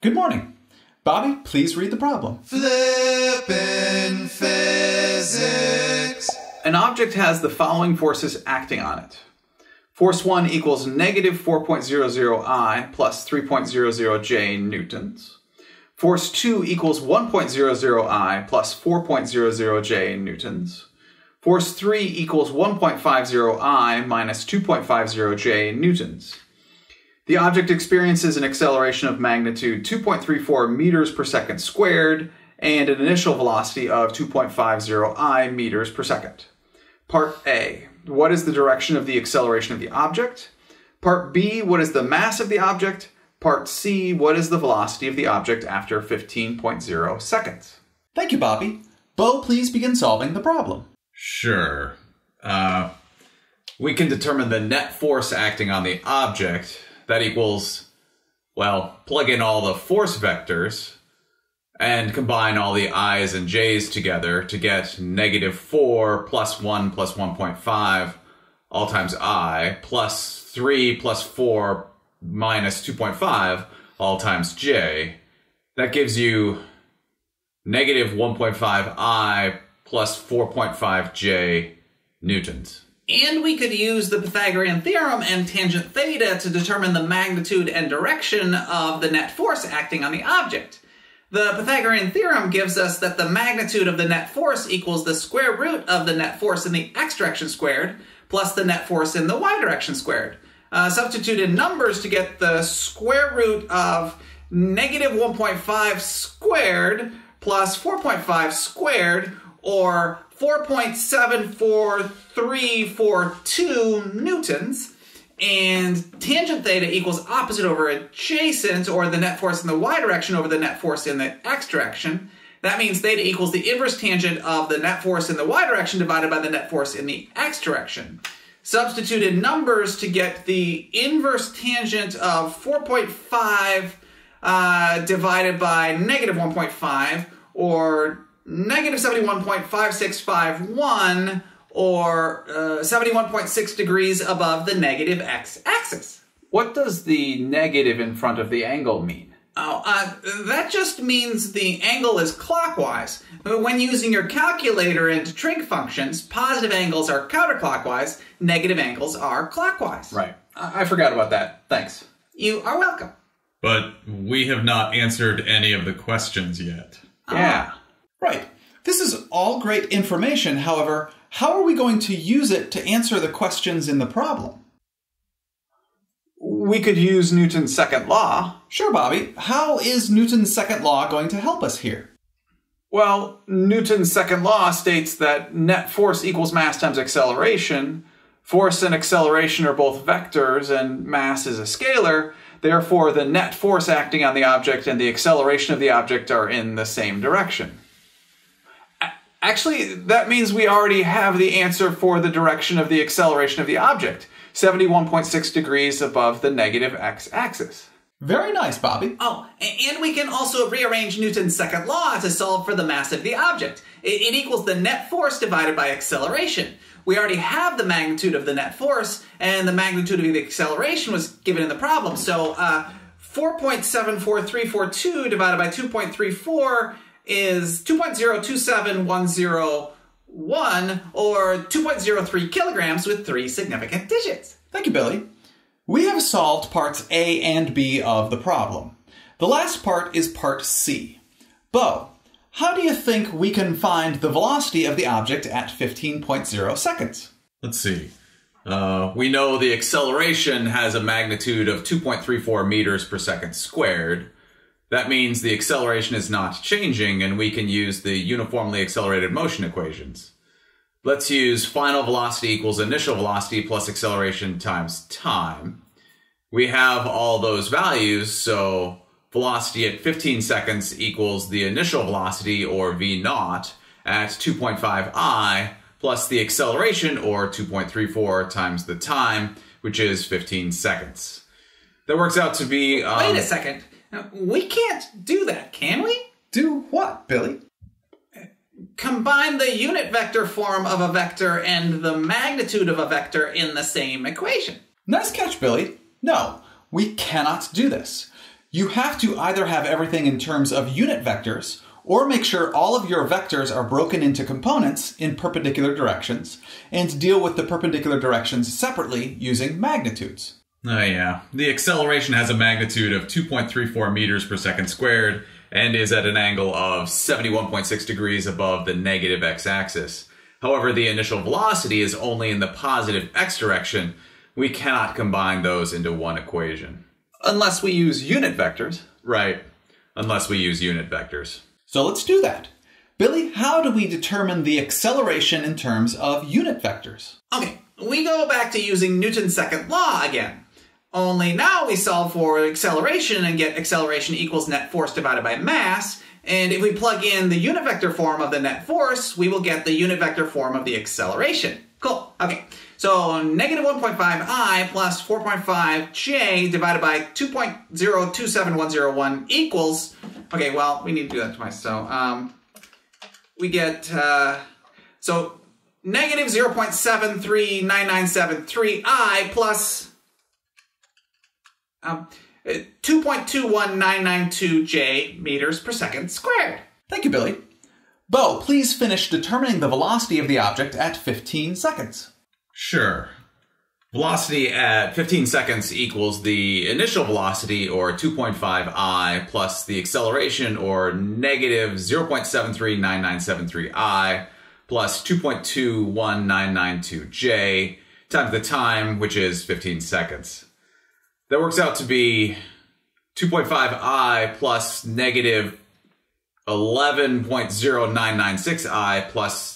Good morning. Bobby, please read the problem. Flipping physics. An object has the following forces acting on it. Force 1 equals negative 4.00I plus 3.00J newtons. Force 2 equals 1.00I plus 4.00J newtons. Force 3 equals 1.50I minus 2.50J newtons. The object experiences an acceleration of magnitude 2.34 meters per second squared and an initial velocity of 2.50I meters per second. Part A, what is the direction of the acceleration of the object? Part B, what is the mass of the object? Part C, what is the velocity of the object after 15.0 seconds? Thank you, Bobby. Bo, please begin solving the problem. Sure. We can determine the net force acting on the object. That equals, well, plug in all the force vectors and combine all the i's and j's together to get negative 4 plus 1 plus 1.5 all times I plus 3 plus 4 minus 2.5 all times j. That gives you negative 1.5I plus 4.5j newtons. And we could use the Pythagorean theorem and tangent theta to determine the magnitude and direction of the net force acting on the object. The Pythagorean theorem gives us that the magnitude of the net force equals the square root of the net force in the x direction squared plus the net force in the y direction squared. Substitute in numbers to get the square root of negative 1.5 squared plus 4.5 squared, or 4.74342 newtons, and tangent theta equals opposite over adjacent, or the net force in the y direction over the net force in the x direction. That means theta equals the inverse tangent of the net force in the y direction divided by the net force in the x direction. Substitute in numbers to get the inverse tangent of 4.5 divided by negative 1.5, or negative 71.5651, or 71.6 degrees above the negative x-axis. What does the negative in front of the angle mean? Oh, that just means the angle is clockwise. When using your calculator and trig functions, positive angles are counterclockwise, negative angles are clockwise. Right. I forgot about that. Thanks. You are welcome. But we have not answered any of the questions yet. Yeah. Right. This is all great information. However, how are we going to use it to answer the questions in the problem? We could use Newton's second law. Sure, Bobby. How is Newton's second law going to help us here? Well, Newton's second law states that net force equals mass times acceleration. Force and acceleration are both vectors, and mass is a scalar. Therefore, the net force acting on the object and the acceleration of the object are in the same direction. Actually, that means we already have the answer for the direction of the acceleration of the object, 71.6 degrees above the negative x-axis. Very nice, Bobby. Oh, and we can also rearrange Newton's second law to solve for the mass of the object. It equals the net force divided by acceleration. We already have the magnitude of the net force, and the magnitude of the acceleration was given in the problem. So 4.74342 divided by 2.34 is 2.027101, or 2.03 kilograms with 3 significant digits. Thank you, Billy. We have solved parts A and B of the problem. The last part is part C. Bo, how do you think we can find the velocity of the object at 15.0 seconds? Let's see. We know the acceleration has a magnitude of 2.34 meters per second squared. That means the acceleration is not changing, and we can use the uniformly accelerated motion equations. Let's use final velocity equals initial velocity plus acceleration times time. We have all those values, so velocity at 15 seconds equals the initial velocity, or v naught, at 2.5i plus the acceleration, or 2.34, times the time, which is 15 seconds. That works out to be... Wait a second. We can't do that, can we? Do what, Billy? Combine the unit vector form of a vector and the magnitude of a vector in the same equation. Nice catch, Billy. No, we cannot do this. You have to either have everything in terms of unit vectors, or make sure all of your vectors are broken into components in perpendicular directions, and deal with the perpendicular directions separately using magnitudes. Oh yeah, the acceleration has a magnitude of 2.34 meters per second squared, and is at an angle of 71.6 degrees above the negative x-axis. However, the initial velocity is only in the positive x direction. We cannot combine those into one equation. Unless we use unit vectors. Right, unless we use unit vectors. So let's do that. Billy, how do we determine the acceleration in terms of unit vectors? Okay, we go back to using Newton's second law again. Only now we solve for acceleration and get acceleration equals net force divided by mass, and if we plug in the unit vector form of the net force, we will get the unit vector form of the acceleration. Cool, okay. So negative 1.5i plus 4.5j divided by 2.027101 equals, okay, well, we need to do that twice, so we get, so negative 0.739973i plus 2.21992j meters per second squared. Thank you, Billy. Bo, please finish determining the velocity of the object at 15 seconds. Sure. Velocity at 15 seconds equals the initial velocity, or 2.5i, plus the acceleration, or negative 0.739973i, plus 2.21992j, times the time, which is 15 seconds. That works out to be 2.5i plus negative 11.0996i plus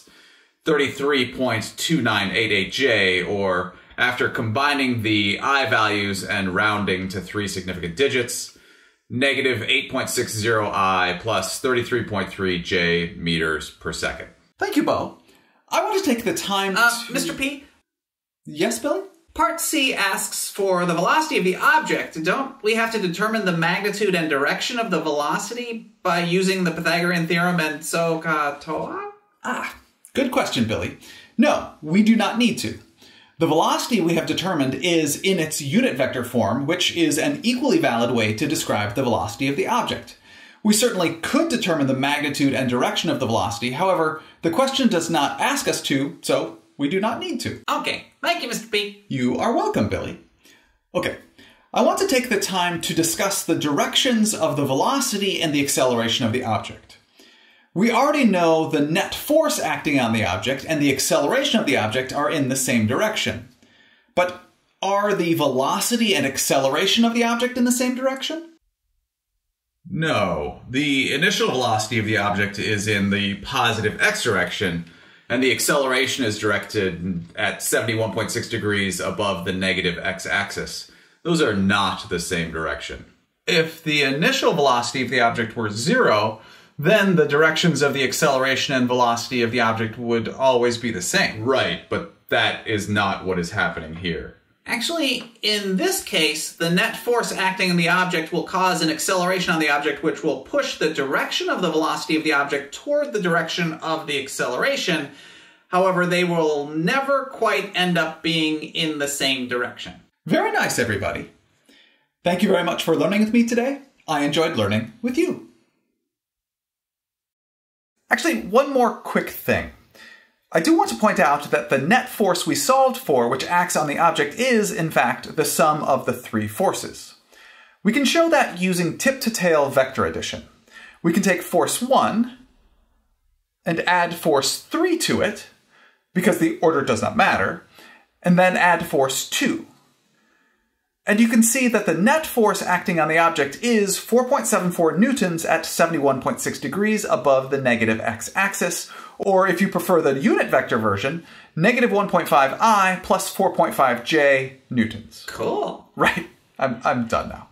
33.2988j, or after combining the I values and rounding to three significant digits, negative 8.60i plus 33.3j meters per second. Thank you, Bo. I want to take the time to... Mr. P? Yes, Billy? Part C asks for the velocity of the object. Don't we have to determine the magnitude and direction of the velocity by using the Pythagorean theorem and SOHCAHTOA? Ah, good question, Billy. No, we do not need to. The velocity we have determined is in its unit vector form, which is an equally valid way to describe the velocity of the object. We certainly could determine the magnitude and direction of the velocity. However, the question does not ask us to, so we do not need to. Okay. Thank you, Mr. P. You are welcome, Billy. Okay, I want to take the time to discuss the directions of the velocity and the acceleration of the object. We already know the net force acting on the object and the acceleration of the object are in the same direction. But are the velocity and acceleration of the object in the same direction? No. The initial velocity of the object is in the positive x direction, and the acceleration is directed at 71.6 degrees above the negative x-axis. Those are not the same direction. If the initial velocity of the object were zero, then the directions of the acceleration and velocity of the object would always be the same. Right, but that is not what is happening here. Actually, in this case, the net force acting on the object will cause an acceleration on the object, which will push the direction of the velocity of the object toward the direction of the acceleration. However, they will never quite end up being in the same direction. Very nice, everybody. Thank you very much for learning with me today. I enjoyed learning with you. Actually, one more quick thing. I do want to point out that the net force we solved for, which acts on the object, is, in fact, the sum of the three forces. We can show that using tip-to-tail vector addition. We can take force 1 and add force 3 to it, because the order does not matter, and then add force 2. And you can see that the net force acting on the object is 4.74 newtons at 71.6 degrees above the negative x-axis, or if you prefer the unit vector version, negative 1.5i plus 4.5j newtons. Cool. Right. I'm done now.